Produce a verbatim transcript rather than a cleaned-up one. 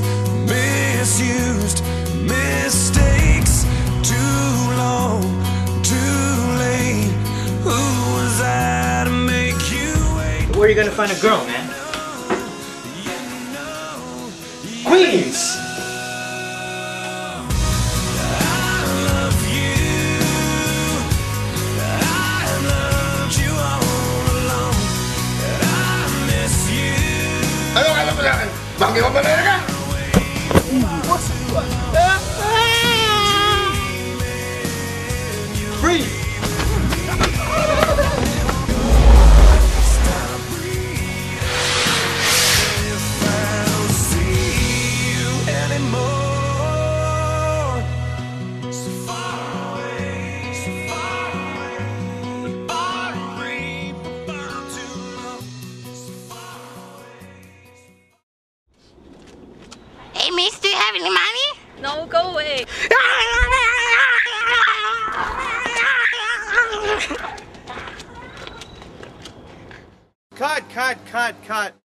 mistakes, misused mistakes. Too long, too late. Who was I to make you wait? Where are you gonna find a girl, man? Queens! Bang yung banana. What's what? Free. No, go away. Cut, cut, cut, cut.